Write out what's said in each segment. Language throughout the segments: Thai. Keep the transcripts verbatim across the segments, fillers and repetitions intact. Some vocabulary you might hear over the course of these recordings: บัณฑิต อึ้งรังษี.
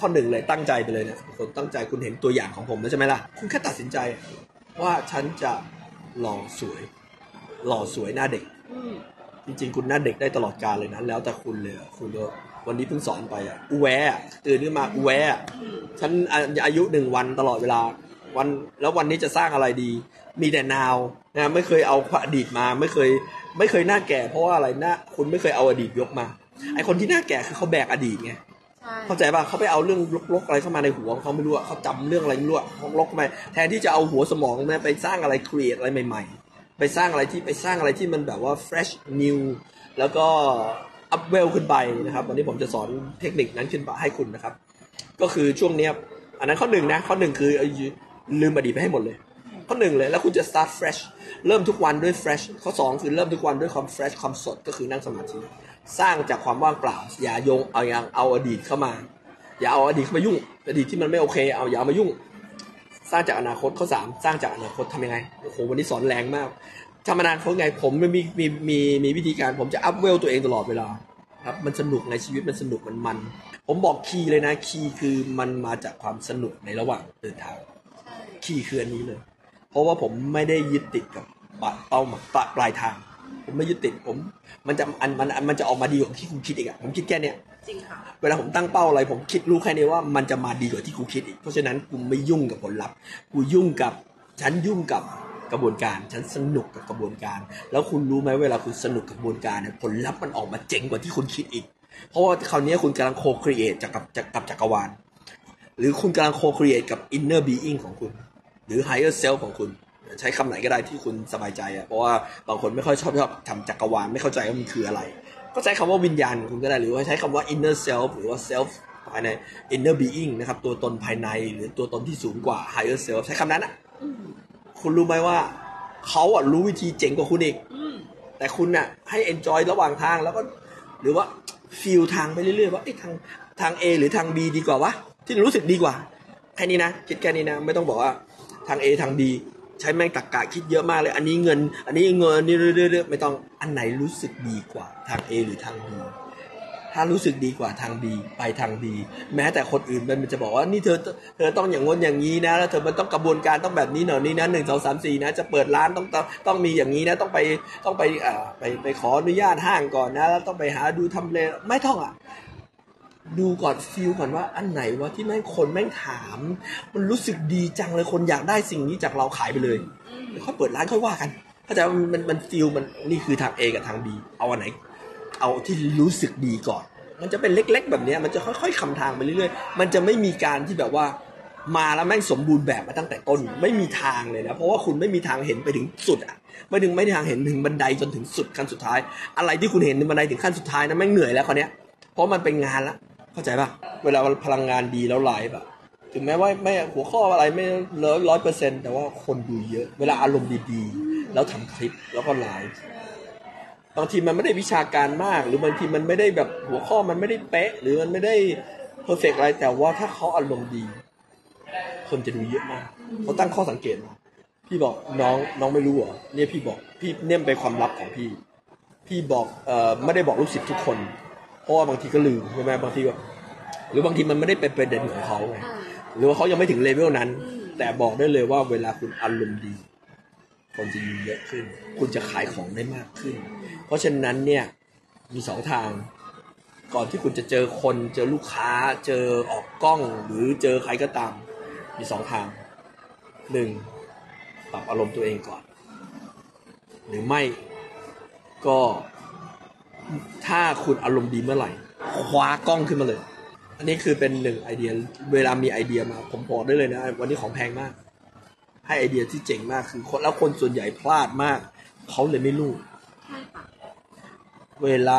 ข้อหนึ่งเลยตั้งใจไปเลยเนี่ยคนตั้งใจคุณเห็นตัวอย่างของผมแล้วใช่ไหมล่ะคุณแค่ตัดสินใจว่าฉันจะหล่อสวยหล่อสวยหน้าเด็กจริงๆคุณหน้าเด็กได้ตลอดกาลเลยนะแล้วแต่คุณเลยคุณเลยวันนี้เพิ่งสอนไปอ่ะอูแวะตื่นขึ้นมาอูแวะฉันอายุหนึ่งวันตลอดเวลาวันแล้ววันนี้จะสร้างอะไรดีมีแต่ now นะไม่เคยเอาอดีตมาไม่เคยไม่เคยหน้าแก่เพราะว่าอะไรหน้าคุณไม่เคยเอาอดีตยกมาไอคนที่หน้าแก่คือเขาแบกอดีตไงเข้าใจป่ะเขาไปเอาเรื่องลกๆอะไรเข้ามาในหัวเขาไม่รู้เขาจำเรื่องอะไรไม่รู้ลกๆมาแทนที่จะเอาหัวสมองนะไปสร้างอะไรครีเอทอะไรใหม่ๆไปสร้างอะไรที่ไปสร้างอะไรที่มันแบบว่า fresh new แล้วก็อัพเวลขึ้นไปนะครับวันนี้ผมจะสอนเทคนิคนั้นขึ้นมาให้คุณนะครับก็คือช่วงนี้อันนั้นข้อหนึ่งนะข้อหนึ่งคือลืมอดีตไปให้หมดเลยข้อหนึ่งเลยแล้วคุณจะ start fresh เริ่มทุกวันด้วย fresh ข้อสองคือเริ่มทุกวันด้วยความ fresh ความสดก็คือนั่งสมาธิสร้างจากความว่างเปล่าอย่าโยงเอาอย่างเอาอดีตเข้ามาอย่าเอาอดีตเข้ามายุ่งอดีตที่มันไม่โอเคเอาอย่ามายุ่งสร้างจากอนาคตข้อสามสร้างจากอนาคตทำยังไงโอ้โหวันนี้สอนแรงมากทำมานานเขาไงผมมันมีมีมีมีวิธีการผมจะอัพเวลตัวเองตลอดเวลาครับมันสนุกในชีวิตมันสนุกมันมันผมบอกคีย์เลยนะคีย์คือมันมาจากความสนุกในระหว่างเดินทางคีย์คืออันนี้เลยเพราะว่าผมไม่ได้ยึดติดกับเป้าหมายปลายทางผมไม่ยึดติดผมมันจะอันมันมันจะออกมาดีกว่าที่คุณคิดอีกอะผมคิดแค่เนี้ยจริงค่ะเวลาผมตั้งเป้าอะไรผมคิดรู้แค่นี้ว่ามันจะมาดีกว่าที่กูคิดอีกเพราะฉะนั้นกูไม่ยุ่งกับผลลัพธ์กูยุ่งกับฉันยุ่งกับกระบวนการฉันสนุกกับกระบวนการแล้วคุณรู้ไหมเวลาคุณสนุกกับกระบวนการเนี่ยผลลัพธ์มันออกมาเจ๋งกว่าที่คุณคิดอีกเพราะว่าคราวนี้คุณกำลังโคครีเอทจากกับจากกับจักรวาลหรือคุณกำลังโคครีเอทกับอินเนอร์บีอิ้งของคุณหรือไฮเออร์เซลฟ์ของคุณใช้คำไหนก็ได้ที่คุณสบายใจอ่ะเพราะว่าบางคนไม่ค่อยชอบชอบทำจักรวาลไม่เข้าใจว่ามันคืออะไรก็ใช้คำว่าวิญญาณคุณก็ได้หรือว่าใช้คำว่า inner self หรือว่า self ภายใน inner being นะครับตัวตนภายในหรือตัวตนที่สูงกว่า higher self ใช้คำนั้นนะคุณรู้ไหมว่าเขาอ่ะรู้วิธีเจ๋งกว่าคุณอีกแต่คุณน่ะให้ enjoy ระหว่างทางแล้วก็หรือว่า feel ทางไปเรื่อยๆว่าไอ้ทางทาง A หรือทาง B ดีกว่าวะที่รู้สึกดีกว่าแค่นี้นะคิดแค่นี้นะไม่ต้องบอกว่าทาง A ทาง Bใช้แม่งตรรกะคิดเยอะมากเลยอันนี้เงินอันนี้เงินนี่เรื่อยๆไม่ต้องอันไหนรู้สึกดีกว่าทาง A หรือทาง B ถ้ารู้สึกดีกว่าทาง B ไปทาง B แม้แต่คนอื่นมันจะบอกว่านี่เธอเธอต้องอย่างง้นอย่างนี้นะแล้วเธอมันต้องกระบวนการต้องแบบนี้หน่อยนี้นะหนึ่งสองสามสี่นะจะเปิดร้านต้องต้องมีอย่างนี้นะต้องไปต้องไปอ่าไปไปขออนุญาตห้างก่อนนะแล้วต้องไปหาดูทำเลไม่ต้องอ่ะดูก่อนฟีลก่อนว่าอันไหนวะที่แม่งคนแม่งถามมันรู้สึกดีจังเลยคนอยากได้สิ่งนี้จากเราขายไปเลยเดี๋ยวค่อยเปิดร้านค่อยว่ากันเข้าใจมันมันมันฟีลมันนี่คือทาง A กับทาง B เอาอันไหนเอาที่รู้สึกดีก่อนมันจะเป็นเล็กๆแบบนี้มันจะค่อยๆคำทางไปเรื่อยๆมันจะไม่มีการที่แบบว่ามาแล้วแม่งสมบูรณ์แบบมาตั้งแต่ต้นไม่มีทางเลยนะเพราะว่าคุณไม่มีทางเห็นไปถึงสุดอ่ะไม่ถึงไม่ทางเห็นถึงบันไดจนถึงสุดขั้นสุดท้ายอะไรที่คุณเห็นในบันไดถึงขั้นสุดท้ายนะแม่งเหนื่อยแล้วคราวเนี้ยเพราะมันเป็นงานละเข้าใจป่ะเวลาพลังงานดีแล้วไลฟ์อ่ะถึงแม้ว่าไม่หัวข้ออะไรไม่ร้อยเปอร์เซ็นต์แต่ว่าคนดูเยอะเวลาอารมณ์ดีๆแล้วทำคลิปแล้วก็ไลฟ์บางทีมันไม่ได้วิชาการมากหรือบางทีมันไม่ได้แบบหัวข้อมันไม่ได้เป๊ะหรือมันไม่ได้เพอร์เฟกต์อะไรแต่ว่าถ้าเขาอารมณ์ดีคนจะดูเยอะมากเขาตั้งข้อสังเกตมาพี่บอกน้องน้องไม่รู้เหรอเนี่ยพี่บอกพี่เนี่ยเป็นความลับของพี่พี่บอกเอ่อไม่ได้บอกลูกศิษย์ทุกคนเพราะว่าบางทีก็ลืมใช่ไหมบางทีก็หรือบางทีมันไม่ได้เป็นประเด็นของเขาไงหรือว่าเขายังไม่ถึงเลเวลนั้นแต่บอกได้เลยว่าเวลาคุณอารมณ์ดีคนจะยิ่งเยอะขึ้นคุณจะขายของได้มากขึ้นเพราะฉะนั้นเนี่ยมีสองทางก่อนที่คุณจะเจอคนเจอลูกค้าเจอออกกล้องหรือเจอใครก็ตามมีสองทางหนึ่งปรับอารมณ์ตัวเองก่อนหรือไม่ก็ถ้าคุณอารมณ์ดีเมื่อไหร่คว้ากล้องขึ้นมาเลยอันนี้คือเป็นหนึ่งไอเดียเวลามีไอเดียมาผมบอกได้เลยนะวันนี้ของแพงมากให้ไอเดียที่เจ๋งมากคือคนแล้วคนส่วนใหญ่พลาดมากเขาเลยไม่รู้เวลา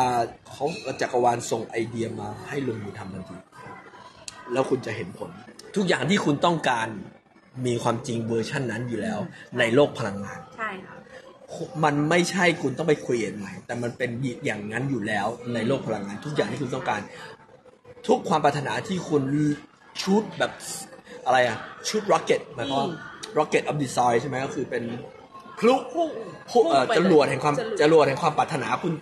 เขาจักรวาลส่งไอเดียมาให้ลงมือทำทันทีแล้วคุณจะเห็นผลทุกอย่างที่คุณต้องการมีความจริงเวอร์ชันนั้นอยู่แล้วในโลกพลังงานใช่ค่ะมันไม่ใช่คุณต้องไปคุยเองใหม่แต่มันเป็นอย่างนั้นอยู่แล้วในโลกพลังงานทุกอย่างที่คุณต้องการทุกความปรารถนาที่คุณชุดแบบอะไรอะชุด rocket หมายความ rocket of desire ใช่ไหมก็คือเป็นพลุจรวดแห่งความจรวดแห่งความปรารถนาคุณ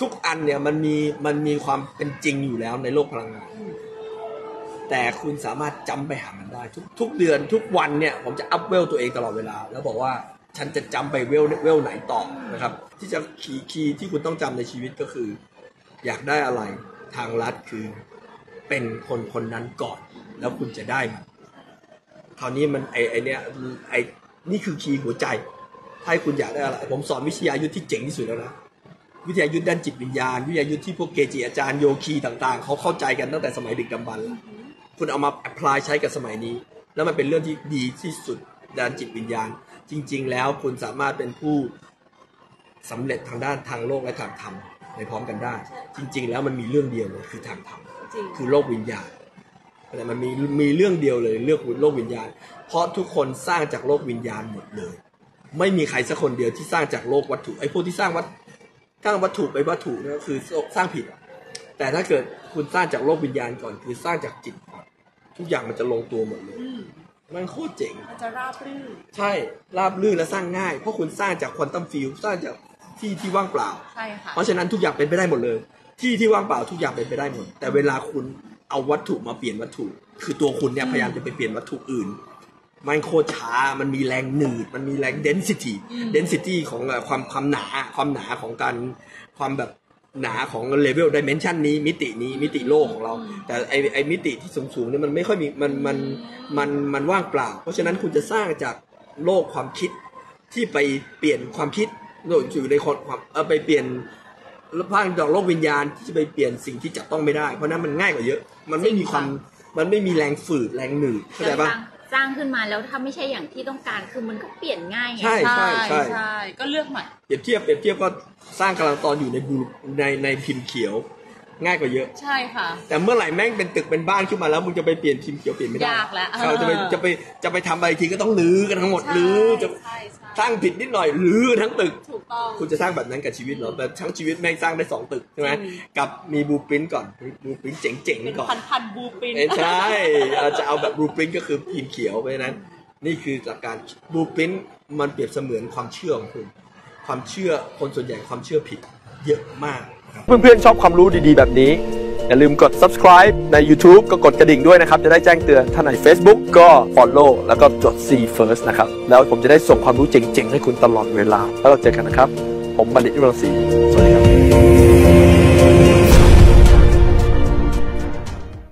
ทุกอันเนี่ยมันมีมันมีความเป็นจริงอยู่แล้วในโลกพลังงาน แต่คุณสามารถจำไปหามันได้ทุกทุกเดือนทุกวันเนี่ยผมจะอัพเวลตัวเองตลอดเวลาแล้วบอกว่าฉันจะจำไปเวลเวลไหนต่อนะครับที่จะคีย์คีย์ที่คุณต้องจำในชีวิตก็คืออยากได้อะไรทางลัดคือเป็นคนคนนั้นก่อนแล้วคุณจะได้มันคราวนี้มันไอไอเนี้ยไอนี่คือคีย์หัวใจให้คุณอยากได้อะไรผมสอนวิทยายุทธที่เจ๋งที่สุดแล้วนะวิทยายุทธด้านจิตวิญญาณวิทยายุทธที่พวกเกจิอาจารย์โยคีต่างๆเขาเข้าใจกันตั้งแต่สมัยดึกดำบรรพ์คุณเอามาแอพพลายใช้กับสมัยนี้แล้วมันเป็นเรื่องที่ดีที่สุดด้านจิตวิญญาณจริงๆแล้วคุณสามารถเป็นผู้สำเร็จทางด้านทางโลกและทางธรรมในพร้อมกันได้จริงๆแล้วมันมีเรื่องเดียวเลยคือทางธรรมคือโลกวิญญาณแต่มันมีมีเรื่องเดียวเลยเรื่องโลกวิญญาณเพราะทุกคนสร้างจากโลกวิญญาณหมดเลยไม่มีใครสักคนเดียวที่สร้างจากโลกวัตถุไอ้พวกที่สร้างวัตสร้างวัตถุไปวัตถุนั่นคือสร้างผิดแต่ถ้าเกิดคุณสร้างจากโลกวิญญาณก่อนคือสร้างจากจิตก่อนทุกอย่างมันจะลงตัวหมดเลยมันโคตรเจ๋งมันจะราบรื่นใช่ราบรื่นและสร้างง่ายเพราะคุณสร้างจากควอนตัมฟิลด์สร้างจากที่ที่ว่างเปล่าใช่ค่ะเพราะฉะนั้นทุกอย่างเป็นไปได้หมดเลยที่ที่ว่างเปล่าทุกอย่างเป็นไปได้หมดแต่เวลาคุณเอาวัตถุมาเปลี่ยนวัตถุคือตัวคุณเนี่ยพยายามจะไปเปลี่ยนวัตถุอื่นมันโคตรช้ามันมีแรงหนืดมันมีแรง density density ของความความหนาความหนาของการความแบบหนาของ level dimension นี้มิตินี้มิติโลกของเราแต่ไอไอมิติที่สูงๆเนี่ยมันไม่ค่อยมีมันมันมันมันว่างเปล่าเพราะฉะนั้นคุณจะสร้างจากโลกความคิดที่ไปเปลี่ยนความคิดโลกอยู่ในความเอาไปเปลี่ยนพลังจากโลกวิญญาณที่จะไปเปลี่ยนสิ่งที่จับต้องไม่ได้เพราะนั้นมันง่ายกว่าเยอะมันไม่มีความมันไม่มีแรงฝืดแรงหนืดเข้าใจป่ะสร้างขึ้นมาแล้วถ้าไม่ใช่อย่างที่ต้องการคือมันก็เปลี่ยนง่ายใช่ใช่ใช่ใช่ก็เลือกใหม่เปรียบเทียบเปรียบเทียบก็สร้างกำลังตอนอยู่ในบูในในพิมพ์เขียวง่ายกว่าเยอะใช่ค่ะแต่เมื่อไหร่แม่งเป็นตึกเป็นบ้านขึ้นมาแล้วมึงจะไปเปลี่ยนพิมพ์เขียวเปลี่ยนไม่ได้ยากแล้วเราจะไปจะไปจะไปทำอะไรทีก็ต้องรื้อกันทั้งหมดรื้อจะสร้างผิดนิดหน่อยรื้อทั้งตึกถูกต้องคุณจะสร้างแบบนั้นกับชีวิตเหรอแต่ทั้งชีวิตแม่งสร้างได้สองตึกใช่ไหมกับมีบลูพรินท์ก่อนบลูพรินท์เจ๋งๆก่อนพันพันบลูพรินท์ใช่จะเอาแบบบลูพรินท์ก็คือพิมพ์เขียวเพราะฉะนั้นนี่คือหลักการบลูพรินท์มันเปรียบเสมือนความเชื่อของคุณความเชื่อคนส่วนใหญ่ความเชื่อผิดเยอะมากเพื่อนๆชอบความรู้ดีๆแบบนี้อย่าลืมกด subscribe ใน YouTube ก็กดกระดิ่งด้วยนะครับจะได้แจ้งเตือนถ้าใน Facebook ก็ follow แล้วก็จด C first นะครับแล้วผมจะได้ส่งความรู้เจ๋งๆให้คุณตลอดเวลาแล้วเราเจอกันนะครับผมบัณฑิต วิรังสีสวัสดีครับ